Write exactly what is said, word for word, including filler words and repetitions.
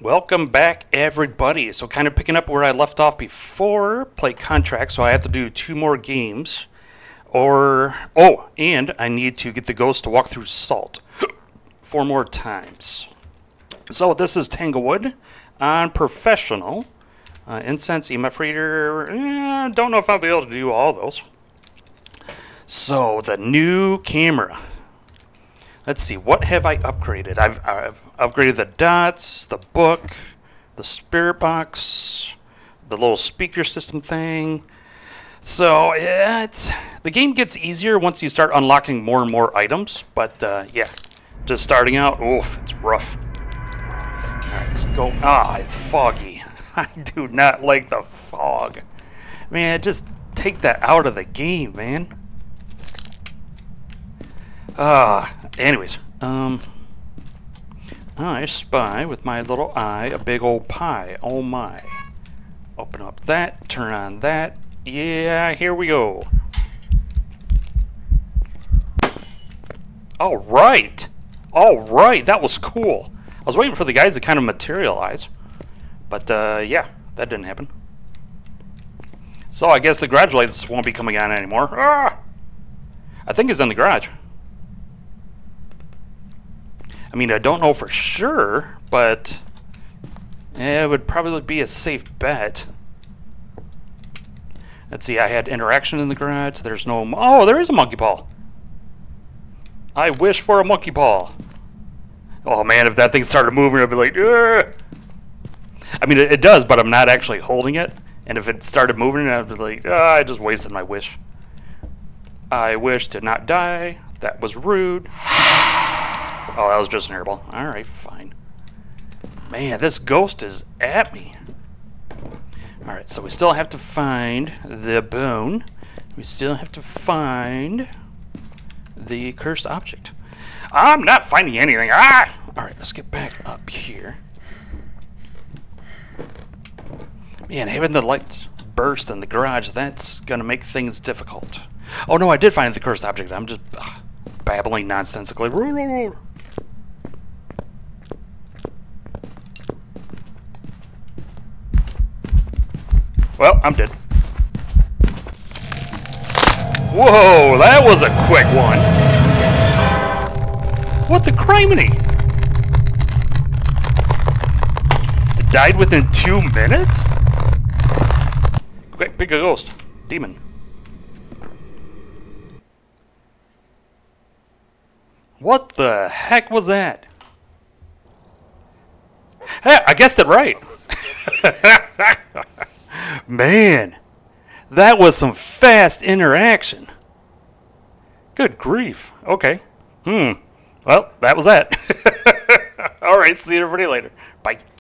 Welcome back, everybody. So kind of picking up where I left off before, play contract, so I have to do two more games. Or, oh, and I need to get the ghost to walk through salt four more times. So this is Tanglewood on professional. Uh, incense, E M F reader, eh, don't know if I'll be able to do all those. So the new camera. Let's see, what have I upgraded? I've, I've upgraded the dots, the book, the spirit box, the little speaker system thing. So yeah, it's, the game gets easier once you start unlocking more and more items. But uh, yeah, just starting out, oof, it's rough. All right, let's go. Ah, it's foggy. I do not like the fog. Man, just take that out of the game, man. Ah, uh, anyways, um, I spy with my little eye a big old pie. Oh my. Open up that, turn on that. Yeah, here we go. All right. All right, that was cool. I was waiting for the guys to kind of materialize. But, uh, yeah, that didn't happen. So I guess the garage lights won't be coming on anymore. Ah! I think it's in the garage. I mean, I don't know for sure, but it would probably be a safe bet. Let's see, I had interaction in the garage. There's no... Oh, there is a monkey ball. I wish for a monkey ball. Oh, man, if that thing started moving, I'd be like... Argh! I mean, it, it does, but I'm not actually holding it. And if it started moving, I'd be like, oh, I just wasted my wish. I wish to not die. That was rude. Oh, that was just an airball. All right, fine. Man, this ghost is at me. All right, so we still have to find the bone. We still have to find the cursed object. I'm not finding anything. Ah! All right, let's get back up here. Man, having the lights burst in the garage, that's going to make things difficult. Oh, no, I did find the cursed object. I'm just ugh, babbling nonsensically. Well, I'm dead. Whoa, that was a quick one. What the criminy? It died within two minutes? Quick, pick a ghost. Demon. What the heck was that? Hey, I guessed it right. Man, that was some fast interaction. Good grief. Okay. Hmm. Well, that was that. All right. See everybody later. Bye.